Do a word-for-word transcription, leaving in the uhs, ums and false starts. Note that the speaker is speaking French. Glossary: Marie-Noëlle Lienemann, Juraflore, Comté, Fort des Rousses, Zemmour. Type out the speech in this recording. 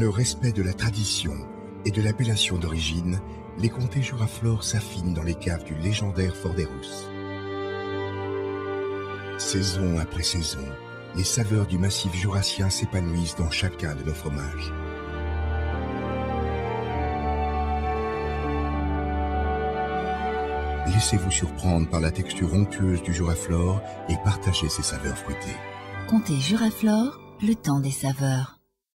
le respect de la tradition et de l'appellation d'origine, les comtés Juraflore s'affinent dans les caves du légendaire Fort des Rousses. Saison après saison, les saveurs du massif jurassien s'épanouissent dans chacun de nos fromages. Laissez-vous surprendre par la texture onctueuse du Juraflore et partagez ses saveurs fruitées. Comté Juraflore, le temps des saveurs.